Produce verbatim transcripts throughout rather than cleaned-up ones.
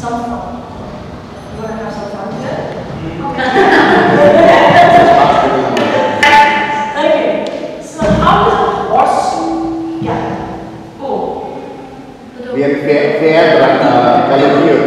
some fun. You want to have some fun today? Mm. Okay. Okay. So how does a horse yeah. Oh. We have fair, but uh, color here.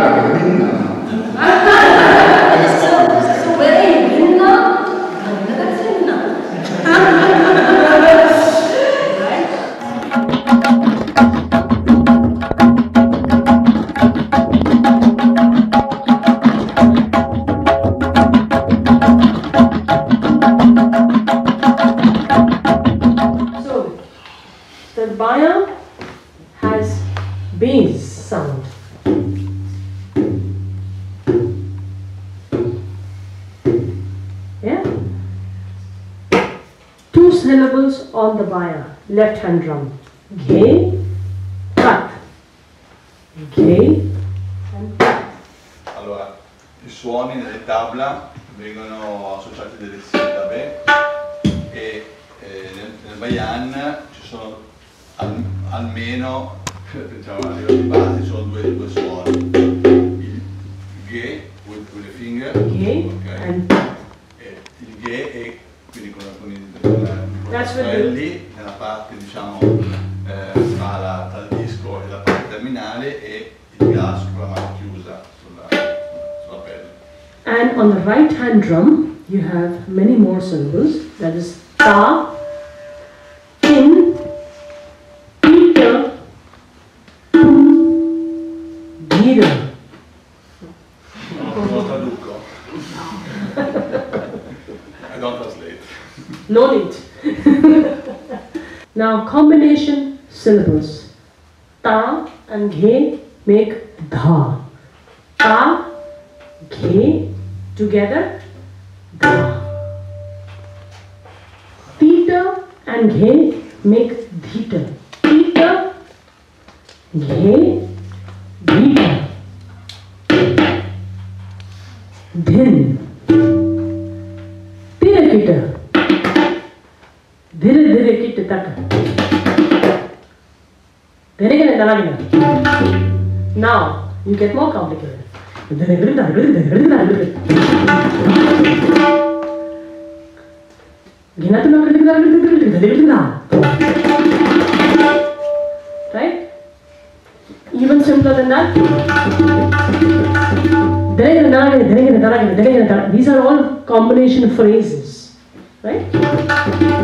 On the bayan, left hand drum. Ghe, cut. Ghe, and cut. Allora, I suoni delle tabla vengono associati delle sillabe e eh, nel, nel bayan ci sono al, almeno, diciamo a livello di base, ci sono due, due suoni. Il ghe, with, with the finger, ghe, okay. And e il ghe è quindi con alcuni lì nella parte diciamo eh, tra, la, tra il disco e la parte terminale e il gas con la mano chiusa sulla, sulla pelle. And on the right hand drum you have many more syllables, that is ta, tin, pita, tum, gira. I don't translate. No need. Now combination syllables. Ta and ghe make dha. Ta, ghe together, dha. Theta and ghe make dhita. Theta, ghe, dhita. Dhin. Dhira kita. Dhira dhira kita taka. Now, you get more complicated. Right? Even simpler than that. These are all combination phrases. Right?